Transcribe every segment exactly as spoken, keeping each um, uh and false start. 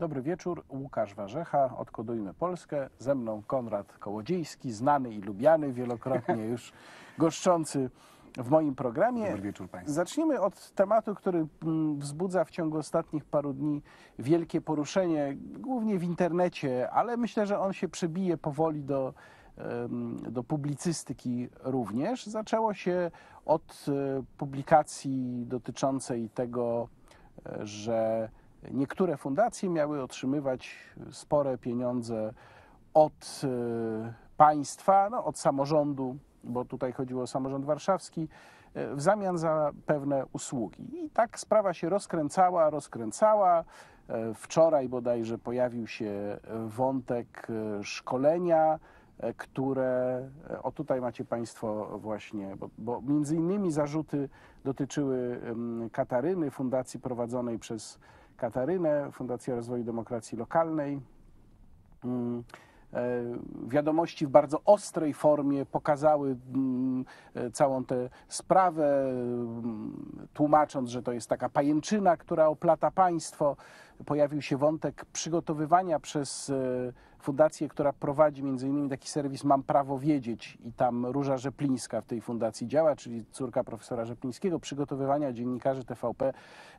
Dobry wieczór, Łukasz Warzecha, Odkodujmy Polskę, ze mną Konrad Kołodziejski, znany i lubiany, wielokrotnie już goszczący w moim programie. Dobry wieczór Państwu. Zaczniemy od tematu, który wzbudza w ciągu ostatnich paru dni wielkie poruszenie, głównie w internecie, ale myślę, że on się przebije powoli do, do publicystyki również. Zaczęło się od publikacji dotyczącej tego, że niektóre fundacje miały otrzymywać spore pieniądze od państwa, no, od samorządu, bo tutaj chodziło o samorząd warszawski, w zamian za pewne usługi. I tak sprawa się rozkręcała, rozkręcała. Wczoraj bodajże pojawił się wątek szkolenia, które, o tutaj macie Państwo właśnie, bo, bo między innymi zarzuty dotyczyły Kataryny, fundacji prowadzonej przez Katarynę, Fundacja Rozwoju Demokracji Lokalnej. Wiadomości w bardzo ostrej formie pokazały całą tę sprawę, tłumacząc, że to jest taka pajęczyna, która oplata państwo. Pojawił się wątek przygotowywania przez fundację, która prowadzi między innymi taki serwis Mam Prawo Wiedzieć, i tam Róża Rzeplińska w tej fundacji działa, czyli córka profesora Rzeplińskiego, przygotowywania dziennikarzy T V P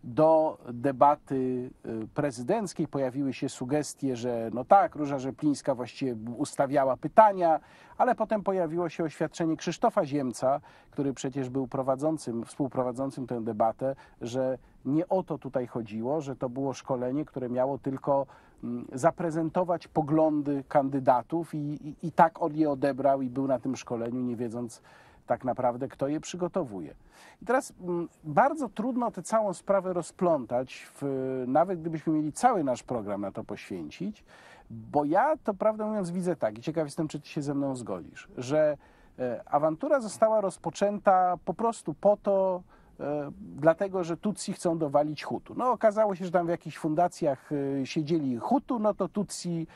do debaty prezydenckiej. Pojawiły się sugestie, że no tak, Róża Rzeplińska właściwie ustawiała pytania, ale potem pojawiło się oświadczenie Krzysztofa Ziemca, który przecież był prowadzącym, współprowadzącym tę debatę, że nie o to tutaj chodziło, że to było szkolenie, które miało tylko zaprezentować poglądy kandydatów i, i, i tak on je odebrał i był na tym szkoleniu, nie wiedząc tak naprawdę, kto je przygotowuje. I teraz bardzo trudno tę całą sprawę rozplątać, w, nawet gdybyśmy mieli cały nasz program na to poświęcić, bo ja to, prawdę mówiąc, widzę tak, i ciekaw jestem, czy ty się ze mną zgodzisz, że awantura została rozpoczęta po prostu po to, dlatego, że Tutsi chcą dowalić Hutu. No okazało się, że tam w jakichś fundacjach siedzieli Hutu, no to Tutsi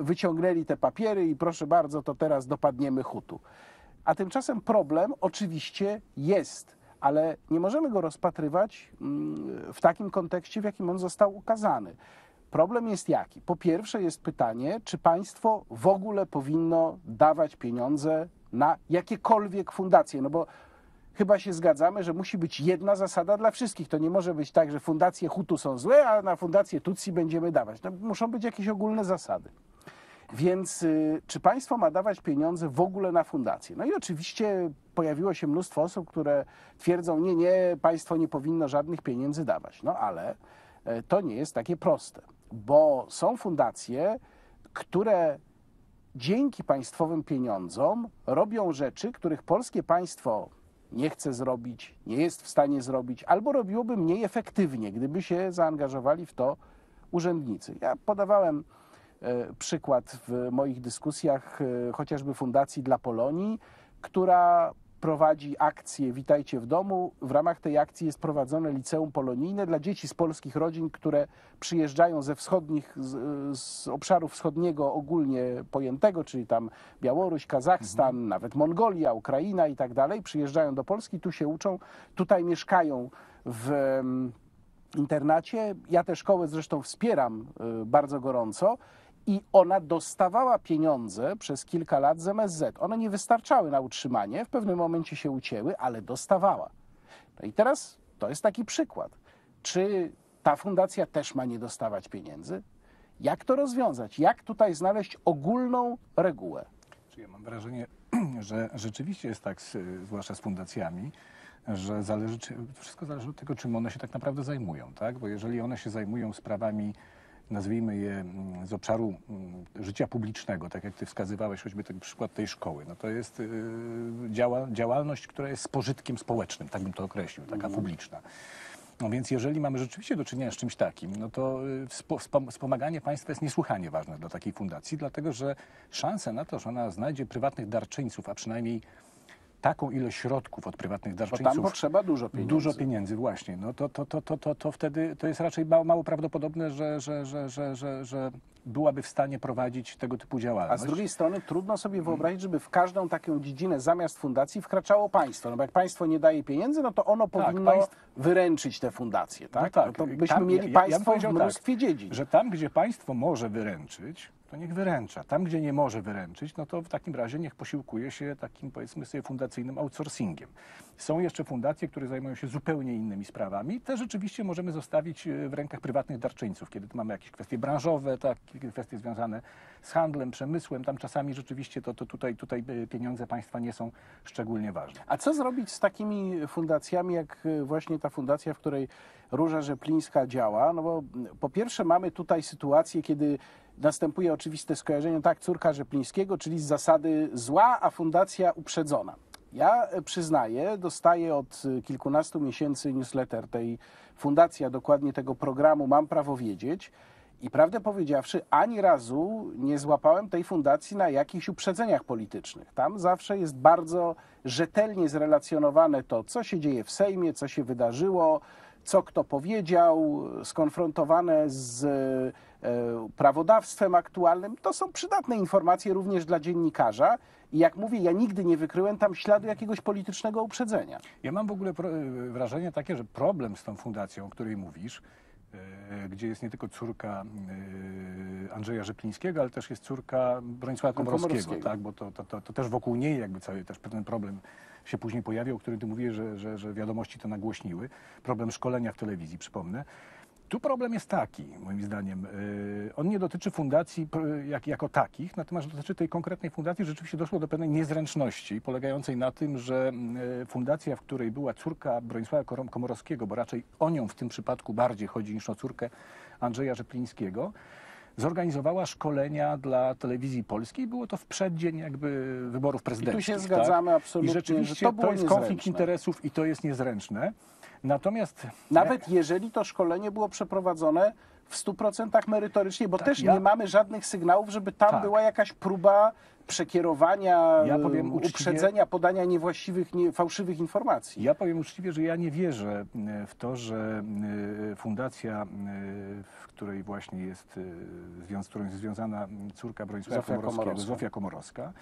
wyciągnęli te papiery i proszę bardzo, to teraz dopadniemy Hutu. A tymczasem problem oczywiście jest, ale nie możemy go rozpatrywać w takim kontekście, w jakim on został ukazany. Problem jest jaki? Po pierwsze jest pytanie, czy państwo w ogóle powinno dawać pieniądze na jakiekolwiek fundacje, no bo chyba się zgadzamy, że musi być jedna zasada dla wszystkich. To nie może być tak, że fundacje Hutu są złe, a na fundacje Tutsi będziemy dawać. To muszą być jakieś ogólne zasady. Więc y, czy państwo ma dawać pieniądze w ogóle na fundacje? No i oczywiście pojawiło się mnóstwo osób, które twierdzą, nie, nie, państwo nie powinno żadnych pieniędzy dawać. No ale y, to nie jest takie proste, bo są fundacje, które dzięki państwowym pieniądzom robią rzeczy, których polskie państwo nie chce zrobić, nie jest w stanie zrobić, albo robiłoby mniej efektywnie, gdyby się zaangażowali w to urzędnicy. Ja podawałem przykład w moich dyskusjach chociażby Fundacji dla Polonii, która prowadzi akcję Witajcie w domu. W ramach tej akcji jest prowadzone liceum polonijne dla dzieci z polskich rodzin, które przyjeżdżają ze wschodnich, z, z obszaru wschodniego ogólnie pojętego, czyli tam Białoruś, Kazachstan, mhm. nawet Mongolia, Ukraina i tak dalej. Przyjeżdżają do Polski, tu się uczą, tutaj mieszkają w internacie. Ja tę szkołę zresztą wspieram bardzo gorąco. I ona dostawała pieniądze przez kilka lat z M S Z. One nie wystarczały na utrzymanie, w pewnym momencie się ucięły, ale dostawała. No i teraz to jest taki przykład. Czy ta fundacja też ma nie dostawać pieniędzy? Jak to rozwiązać? Jak tutaj znaleźć ogólną regułę? Ja mam wrażenie, że rzeczywiście jest tak, zwłaszcza z fundacjami, że zależy, wszystko zależy od tego, czym one się tak naprawdę zajmują, tak? Bo jeżeli one się zajmują sprawami, nazwijmy je, z obszaru życia publicznego, tak jak ty wskazywałeś choćby ten przykład tej szkoły, no to jest działa, działalność, która jest z pożytkiem społecznym, tak bym to określił, taka publiczna. No więc jeżeli mamy rzeczywiście do czynienia z czymś takim, no to wspomaganie państwa jest niesłychanie ważne dla takiej fundacji, dlatego że szanse na to, że ona znajdzie prywatnych darczyńców, a przynajmniej taką ilość środków od prywatnych darczyńców. Bo tam potrzeba dużo pieniędzy. Dużo pieniędzy, właśnie. No to, to, to, to, to, to wtedy to jest raczej mało, mało prawdopodobne, że, że, że, że, że, że byłaby w stanie prowadzić tego typu działalność. A z drugiej strony trudno sobie wyobrazić, żeby w każdą taką dziedzinę zamiast fundacji wkraczało państwo. No bo jak państwo nie daje pieniędzy, no to ono tak, powinno państw... wyręczyć te fundacje. Tak? No tak. No to byśmy tam, mieli państwo ja, ja w mnóstwie tak, dziedzin. Że tam, gdzie państwo może wyręczyć, to niech wyręcza. Tam, gdzie nie może wyręczyć, no to w takim razie niech posiłkuje się takim, powiedzmy sobie, fundacyjnym outsourcingiem. Są jeszcze fundacje, które zajmują się zupełnie innymi sprawami. Te rzeczywiście możemy zostawić w rękach prywatnych darczyńców, kiedy mamy jakieś kwestie branżowe, tak, kwestie związane z handlem, przemysłem. Tam czasami rzeczywiście to, to tutaj, tutaj pieniądze państwa nie są szczególnie ważne. A co zrobić z takimi fundacjami, jak właśnie ta fundacja, w której Róża Rzeplińska działa? No bo po pierwsze mamy tutaj sytuację, kiedy następuje oczywiste skojarzenie, tak, córka Rzeplińskiego, czyli z zasady zła, a fundacja uprzedzona. Ja przyznaję, dostaję od kilkunastu miesięcy newsletter tej fundacji, a dokładnie tego programu Mam Prawo Wiedzieć i prawdę powiedziawszy, ani razu nie złapałem tej fundacji na jakichś uprzedzeniach politycznych. Tam zawsze jest bardzo rzetelnie zrelacjonowane to, co się dzieje w Sejmie, co się wydarzyło, co kto powiedział, skonfrontowane z e, prawodawstwem aktualnym. To są przydatne informacje również dla dziennikarza. I jak mówię, ja nigdy nie wykryłem tam śladu jakiegoś politycznego uprzedzenia. Ja mam w ogóle pro, wrażenie takie, że problem z tą fundacją, o której mówisz, e, gdzie jest nie tylko córka e, Andrzeja Rzeplińskiego, ale też jest córka Bronisława Komorowskiego, Komorowskiego. Tak, bo to, to, to, to też wokół niej jakby cały też pewien problem się później pojawił, o którym ty mówisz, że, że, że wiadomości to nagłośniły. Problem szkolenia w telewizji, przypomnę. Tu problem jest taki, moim zdaniem. On nie dotyczy fundacji jak, jako takich, natomiast dotyczy tej konkretnej fundacji. Rzeczywiście doszło do pewnej niezręczności polegającej na tym, że fundacja, w której była córka Bronisława Komorowskiego, bo raczej o nią w tym przypadku bardziej chodzi niż o córkę Andrzeja Rzeplińskiego, zorganizowała szkolenia dla Telewizji Polskiej. Było to w przeddzień jakby wyborów prezydenckich. I tu się zgadzamy, tak? Absolutnie. I rzeczywiście że to, było to jest niezręczne. Konflikt interesów i to jest niezręczne. Natomiast nawet jak... jeżeli to szkolenie było przeprowadzone w stu procentach merytorycznie, bo tak, też ja... nie mamy żadnych sygnałów, żeby tam tak. była jakaś próba przekierowania, ja powiem uczciwie, uprzedzenia, podania niewłaściwych, nie, fałszywych informacji. Ja powiem uczciwie, że ja nie wierzę w to, że fundacja, w której właśnie jest, z którą jest związana córka Bronisława Komorowskiego, Komorowska. Zofia Komorowska,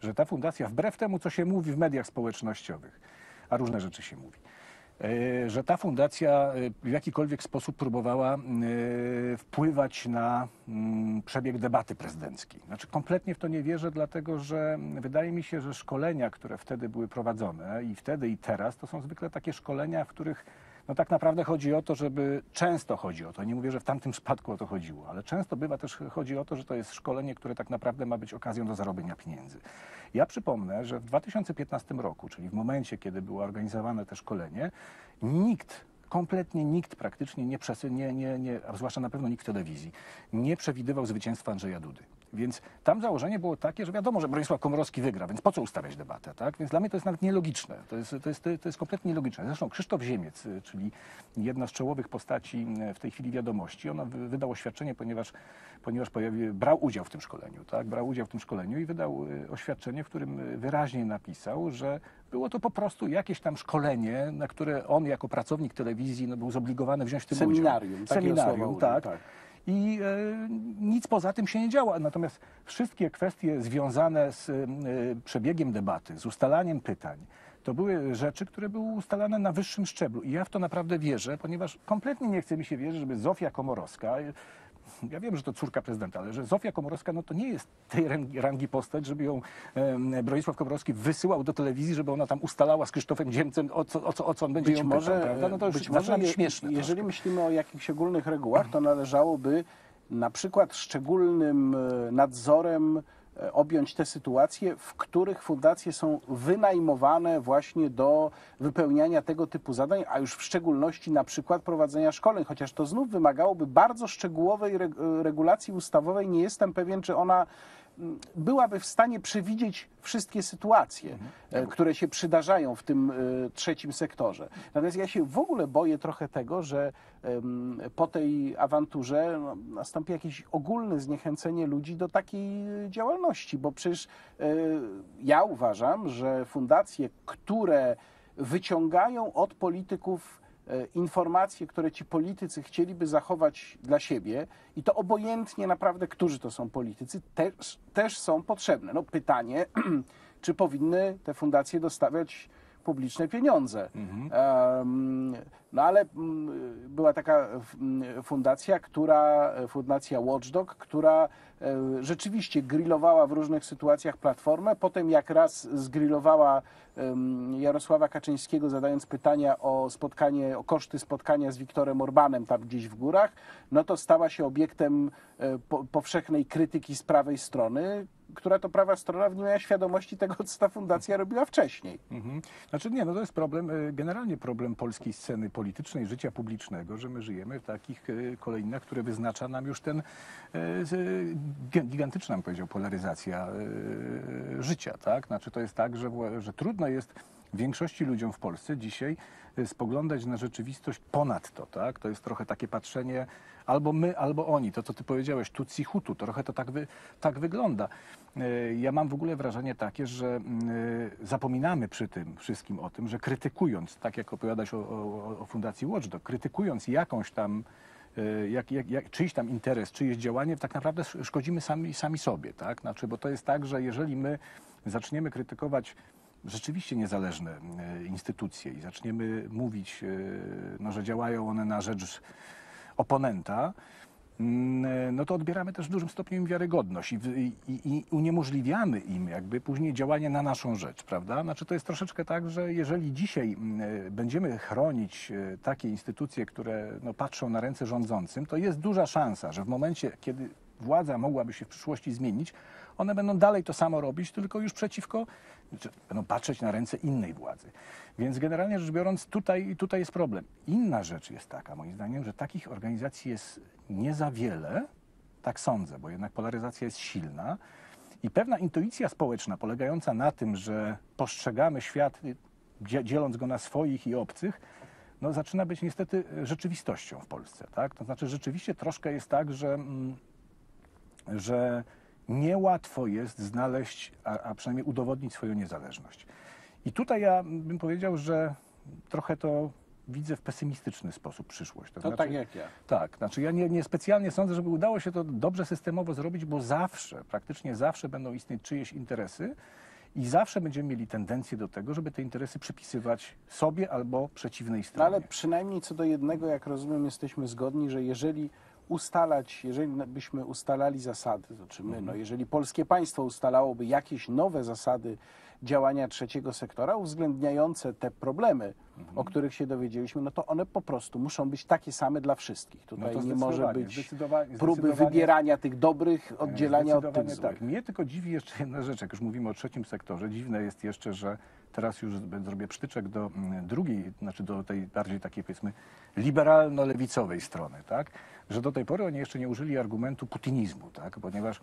że ta fundacja, wbrew temu, co się mówi w mediach społecznościowych, a różne rzeczy się mówi, że ta fundacja w jakikolwiek sposób próbowała wpływać na przebieg debaty prezydenckiej. Znaczy kompletnie w to nie wierzę, dlatego że wydaje mi się, że szkolenia, które wtedy były prowadzone i wtedy i teraz, to są zwykle takie szkolenia, w których no tak naprawdę chodzi o to, żeby często chodzi o to, nie mówię, że w tamtym przypadku o to chodziło, ale często bywa też chodzi o to, że to jest szkolenie, które tak naprawdę ma być okazją do zarobienia pieniędzy. Ja przypomnę, że w dwa tysiące piętnastym roku, czyli w momencie, kiedy było organizowane to szkolenie, nikt, kompletnie nikt praktycznie, nie, nie, nie, nie, a zwłaszcza na pewno nikt w telewizji, nie przewidywał zwycięstwa Andrzeja Dudy. Więc tam założenie było takie, że wiadomo, że Bronisław Komorowski wygra, więc po co ustawiać debatę, tak? Więc dla mnie to jest nawet nielogiczne, to jest, to jest, to jest kompletnie nielogiczne. Zresztą Krzysztof Ziemiec, czyli jedna z czołowych postaci w tej chwili wiadomości, ona wydała oświadczenie, ponieważ, ponieważ pojawi, brał udział w tym szkoleniu, tak? Brał udział w tym szkoleniu i wydał oświadczenie, w którym wyraźnie napisał, że było to po prostu jakieś tam szkolenie, na które on jako pracownik telewizji no, był zobligowany wziąć w tym udział. Seminarium, Seminarium, tak. tak. I e, nic poza tym się nie działo. Natomiast wszystkie kwestie związane z e, przebiegiem debaty, z ustalaniem pytań, to były rzeczy, które były ustalane na wyższym szczeblu. I ja w to naprawdę wierzę, ponieważ kompletnie nie chce mi się wierzyć, żeby Zofia Komorowska, ja wiem, że to córka prezydenta, ale że Zofia Komorowska, no to nie jest tej rangi, rangi postać, żeby ją e, Bronisław Komorowski wysyłał do telewizji, żeby ona tam ustalała z Krzysztofem Ziemcem, o co, o co, o co on będzie być ją może, pytał, prawda? No to już być może je, śmieszne. Jeżeli troszkę. myślimy o jakichś ogólnych regułach, to należałoby na przykład szczególnym nadzorem objąć te sytuacje, w których fundacje są wynajmowane właśnie do wypełniania tego typu zadań, a już w szczególności na przykład prowadzenia szkoleń, chociaż to znów wymagałoby bardzo szczegółowej regulacji ustawowej. Nie jestem pewien, czy ona byłaby w stanie przewidzieć wszystkie sytuacje, mhm. które się przydarzają w tym trzecim sektorze. Natomiast ja się w ogóle boję trochę tego, że po tej awanturze nastąpi jakieś ogólne zniechęcenie ludzi do takiej działalności, bo przecież ja uważam, że fundacje, które wyciągają od polityków informacje, które ci politycy chcieliby zachować dla siebie, i to obojętnie naprawdę, którzy to są politycy, też, też są potrzebne. No pytanie, czy powinny te fundacje dostawać publiczne pieniądze. Mhm. Um, no ale była taka fundacja, która, fundacja Watchdog, która rzeczywiście grillowała w różnych sytuacjach Platformę. Potem jak raz zgrillowała Jarosława Kaczyńskiego, zadając pytania o spotkanie, o koszty spotkania z Wiktorem Orbanem tam gdzieś w górach, no to stała się obiektem powszechnej krytyki z prawej strony, która to prawa strona nie miała świadomości tego, co ta fundacja robiła wcześniej. Mhm. Znaczy nie, no to jest problem, generalnie problem polskiej sceny politycznej, życia publicznego, że my żyjemy w takich kolejnach, które wyznacza nam już ten gigantyczna, bym powiedział, polaryzacja życia, tak? Znaczy to jest tak, że, że trudno jest większości ludziom w Polsce dzisiaj spoglądać na rzeczywistość ponad to, tak? To jest trochę takie patrzenie albo my, albo oni. To, co ty powiedziałeś, tutsi, hutu, to trochę to tak, wy, tak wygląda. Ja mam w ogóle wrażenie takie, że zapominamy przy tym wszystkim o tym, że krytykując, tak jak opowiadałeś o, o, o Fundacji Watchdog, krytykując jakąś tam Jak, jak, jak, czyjś tam interes, czyjeś działanie, tak naprawdę szkodzimy sami, sami sobie, tak? Znaczy, bo to jest tak, że jeżeli my zaczniemy krytykować rzeczywiście niezależne instytucje i zaczniemy mówić, no, że działają one na rzecz oponenta, no to odbieramy też w dużym stopniu im wiarygodność i, i, i uniemożliwiamy im jakby później działanie na naszą rzecz, prawda? Znaczy to jest troszeczkę tak, że jeżeli dzisiaj będziemy chronić takie instytucje, które no, patrzą na ręce rządzącym, to jest duża szansa, że w momencie, kiedy władza mogłaby się w przyszłości zmienić, one będą dalej to samo robić, tylko już przeciwko, znaczy będą patrzeć na ręce innej władzy. Więc generalnie rzecz biorąc, tutaj, tutaj jest problem. Inna rzecz jest taka, moim zdaniem, że takich organizacji jest nie za wiele, tak sądzę, bo jednak polaryzacja jest silna i pewna intuicja społeczna polegająca na tym, że postrzegamy świat, dzieląc go na swoich i obcych, no zaczyna być niestety rzeczywistością w Polsce, tak? To znaczy rzeczywiście troszkę jest tak, że... że niełatwo jest znaleźć, a, a przynajmniej udowodnić swoją niezależność. I tutaj ja bym powiedział, że trochę to widzę w pesymistyczny sposób przyszłość. To, to znaczy, tak jak ja. Tak, znaczy ja nie, nie specjalnie sądzę, żeby udało się to dobrze systemowo zrobić, bo zawsze, praktycznie zawsze będą istnieć czyjeś interesy i zawsze będziemy mieli tendencję do tego, żeby te interesy przypisywać sobie albo przeciwnej stronie. No ale przynajmniej co do jednego, jak rozumiem, jesteśmy zgodni, że jeżeli ustalać, jeżeli byśmy ustalali zasady, to czy my, no jeżeli polskie państwo ustalałoby jakieś nowe zasady działania trzeciego sektora uwzględniające te problemy, mhm. o których się dowiedzieliśmy, no to one po prostu muszą być takie same dla wszystkich. Tutaj no nie może być zdecydowanie, próby zdecydowanie, wybierania tych dobrych, oddzielania od tych złych. Tak. Mnie tylko dziwi jeszcze jedna rzecz, jak już mówimy o trzecim sektorze, dziwne jest jeszcze, że teraz już zrobię przytyczek do drugiej, znaczy do tej bardziej takiej, powiedzmy, liberalno-lewicowej strony, tak? Że do tej pory oni jeszcze nie użyli argumentu putinizmu, tak? Ponieważ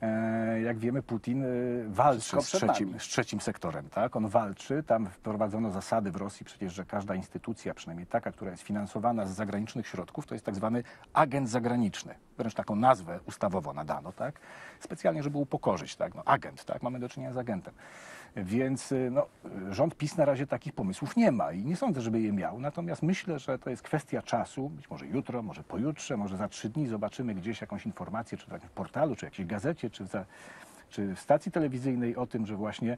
e, jak wiemy, Putin walczy z trzecim, z trzecim sektorem, tak? On walczy, tam wprowadzono zasady w Rosji przecież, że każda instytucja, przynajmniej taka, która jest finansowana z zagranicznych środków, to jest tak zwany agent zagraniczny. Wręcz taką nazwę ustawowo nadano, tak? Specjalnie, żeby upokorzyć, tak? No, agent, tak? Mamy do czynienia z agentem. Więc no, rząd PiS na razie takich pomysłów nie ma i nie sądzę, żeby je miał. Natomiast myślę, że to jest kwestia czasu, być może jutro, może pojutrze, może za trzy dni zobaczymy gdzieś jakąś informację, czy w jakimś portalu, czy w jakiejś gazecie, czy w, za, czy w stacji telewizyjnej o tym, że właśnie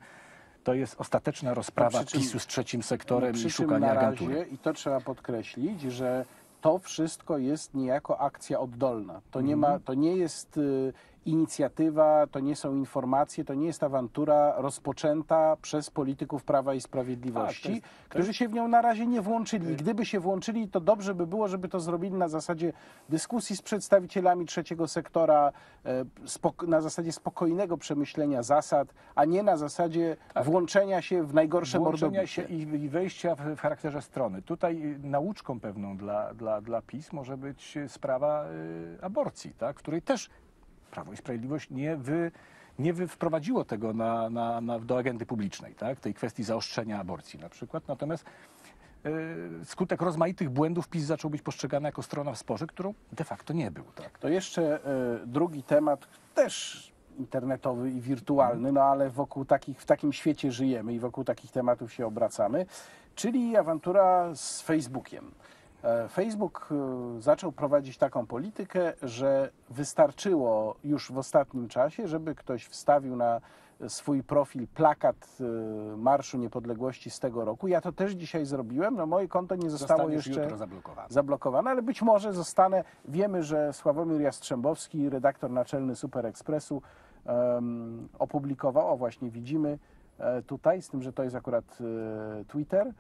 to jest ostateczna rozprawa no, czym, PiSu z trzecim sektorem i szukanie agentury. I to trzeba podkreślić, że to wszystko jest niejako akcja oddolna. To nie, ma, to nie jest y, inicjatywa, to nie są informacje, to nie jest awantura rozpoczęta przez polityków Prawa i Sprawiedliwości, A, to jest, to jest... którzy się w nią na razie nie włączyli. I gdyby się włączyli, to dobrze by było, żeby to zrobili na zasadzie dyskusji z przedstawicielami trzeciego sektora, y, na zasadzie spokojnego przemyślenia zasad, a nie na zasadzie tak. włączenia się w najgorsze mordobicie. I, i wejścia w, w charakterze strony. Tutaj nauczką pewną dla, dla Dla PiS może być sprawa y, aborcji, tak? Której też Prawo i Sprawiedliwość nie, wy, nie wprowadziło tego na, na, na, do agendy publicznej, tak? Tej kwestii zaostrzenia aborcji na przykład. Natomiast skutek rozmaitych błędów PiS zaczął być postrzegany jako strona w sporze, którą de facto nie był. Tak? To jeszcze drugi temat, też internetowy i wirtualny, no ale wokół takich, w takim świecie żyjemy i wokół takich tematów się obracamy, czyli awantura z Facebookiem. Facebook zaczął prowadzić taką politykę, że wystarczyło już w ostatnim czasie, żeby ktoś wstawił na swój profil plakat Marszu Niepodległości z tego roku. Ja to też dzisiaj zrobiłem. No moje konto nie zostało Zostaniesz jeszcze zablokowane. zablokowane, ale być może zostanę. Wiemy, że Sławomir Jastrzębowski, redaktor naczelny Superexpressu, um, opublikował, o właśnie widzimy tutaj, z tym, że to jest akurat Twitter,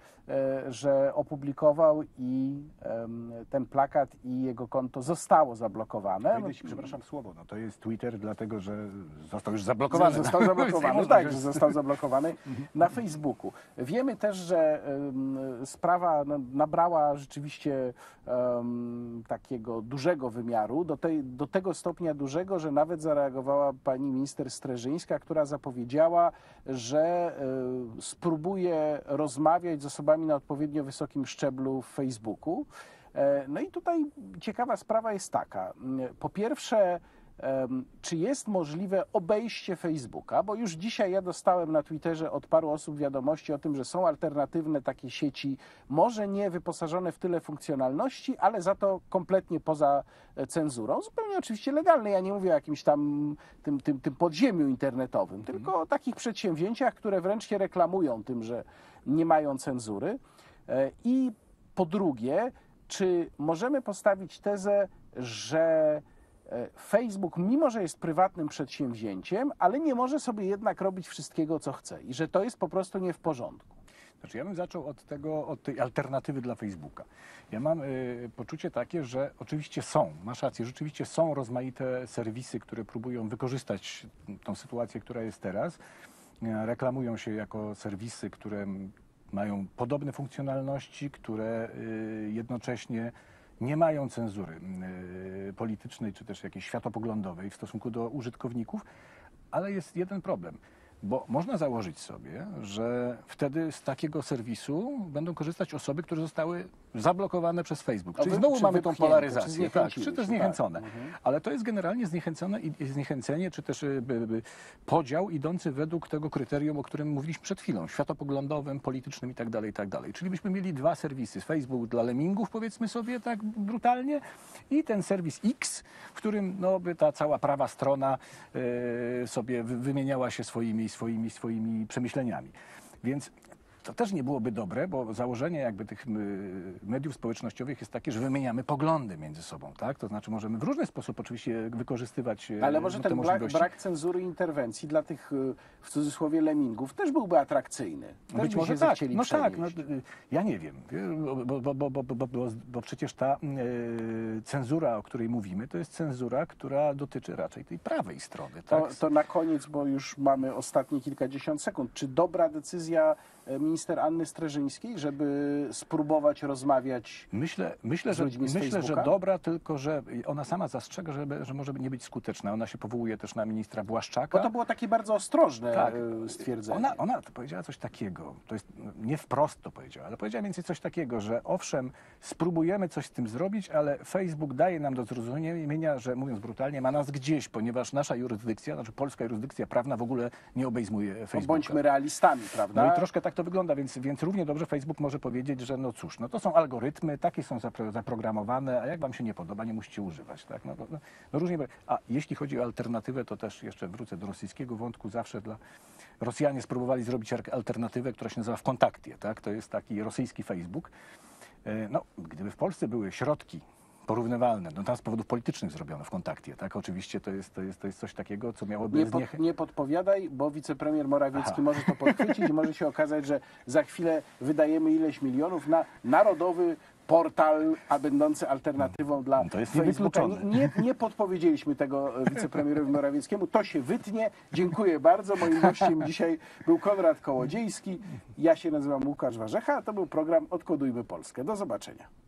że opublikował i ten plakat i jego konto zostało zablokowane. Wejdę ci, przepraszam, słowo, no to jest Twitter, dlatego że został już zablokowany. Został zablokowany, no tak, że został zablokowany na Facebooku. Wiemy też, że sprawa nabrała rzeczywiście takiego dużego wymiaru, do, tej, do tego stopnia dużego, że nawet zareagowała pani minister Streżyńska, która zapowiedziała, że spróbuje rozmawiać z osobami na odpowiednio wysokim szczeblu w Facebooku. No i tutaj ciekawa sprawa jest taka. Po pierwsze, czy jest możliwe obejście Facebooka? Bo już dzisiaj ja dostałem na Twitterze od paru osób wiadomości o tym, że są alternatywne takie sieci, może nie wyposażone w tyle funkcjonalności, ale za to kompletnie poza cenzurą. Zupełnie oczywiście legalne. Ja nie mówię o jakimś tam tym, tym, tym podziemiu internetowym, mhm. tylko o takich przedsięwzięciach, które wręcz się reklamują tym, że nie mają cenzury. I po drugie, czy możemy postawić tezę, że Facebook, mimo że jest prywatnym przedsięwzięciem, ale nie może sobie jednak robić wszystkiego, co chce i że to jest po prostu nie w porządku. Znaczy, ja bym zaczął od tego, od tej alternatywy dla Facebooka. Ja mam y, poczucie takie, że oczywiście są, masz rację, rzeczywiście są rozmaite serwisy, które próbują wykorzystać tą sytuację, która jest teraz. Reklamują się jako serwisy, które mają podobne funkcjonalności, które y, jednocześnie nie mają cenzury politycznej czy też jakiejś światopoglądowej w stosunku do użytkowników, ale jest jeden problem, bo można założyć sobie, że wtedy z takiego serwisu będą korzystać osoby, które zostały zablokowane przez Facebook. Czyli znowu mamy tą polaryzację, tak, czy też zniechęcone. Ale to jest generalnie zniechęcone i zniechęcenie, czy też podział idący według tego kryterium, o którym mówiliśmy przed chwilą, światopoglądowym, politycznym i tak dalej, i tak dalej. Czyli byśmy mieli dwa serwisy. Facebook dla lemingów, powiedzmy sobie tak brutalnie, i ten serwis X, w którym no, by ta cała prawa strona y, sobie wymieniała się swoimi swoimi, swoimi przemyśleniami. Więc to też nie byłoby dobre, bo założenie jakby tych mediów społecznościowych jest takie, że wymieniamy poglądy między sobą, tak? To znaczy możemy w różny sposób oczywiście wykorzystywać te możliwości. Ale może ten brak, brak cenzury interwencji dla tych, w cudzysłowie, lemingów też byłby atrakcyjny. Też Być może tak. No tak, no, ja nie wiem, bo, bo, bo, bo, bo, bo, bo przecież ta yy, cenzura, o której mówimy, to jest cenzura, która dotyczy raczej tej prawej strony. Tak? To, to na koniec, bo już mamy ostatnie kilkadziesiąt sekund. Czy dobra decyzja minister Anny Streżyńskiej, żeby spróbować rozmawiać myślę, myślę, z ludźmi że, z Myślę, że dobra, tylko że ona sama zastrzega, że, że może nie być skuteczna. Ona się powołuje też na ministra Błaszczaka. Bo to było takie bardzo ostrożne tak. stwierdzenie. Ona, ona to powiedziała coś takiego, to jest, nie wprost to powiedziała, ale powiedziała więcej coś takiego, że owszem, spróbujemy coś z tym zrobić, ale Facebook daje nam do zrozumienia, że mówiąc brutalnie, ma nas gdzieś, ponieważ nasza jurysdykcja, znaczy polska jurysdykcja prawna w ogóle nie obejmuje Facebooka. No bądźmy realistami, prawda? No i troszkę tak to wygląda, więc, więc równie dobrze Facebook może powiedzieć, że no cóż, no to są algorytmy, takie są zapro, zaprogramowane, a jak wam się nie podoba, nie musicie używać. Tak? No, no, no różnie. A jeśli chodzi o alternatywę, to też jeszcze wrócę do rosyjskiego wątku. Zawsze dla Rosjanie spróbowali zrobić alternatywę, która się nazywa VKontakcie. Tak? To jest taki rosyjski Facebook. No, gdyby w Polsce były środki porównywalne, no tam z powodów politycznych zrobiono VKontakcie, tak? Oczywiście to jest, to jest, to jest coś takiego, co miałoby... Nie, pod, nie podpowiadaj, bo wicepremier Morawiecki Aha. może to podchwycić i może się okazać, że za chwilę wydajemy ileś milionów na narodowy portal, a będący alternatywą dla to jest Facebooka. Nie, nie podpowiedzieliśmy tego wicepremierowi Morawieckiemu. To się wytnie. Dziękuję bardzo. Moim gościem dzisiaj był Konrad Kołodziejski. Ja się nazywam Łukasz Warzecha, a to był program Odkodujmy Polskę. Do zobaczenia.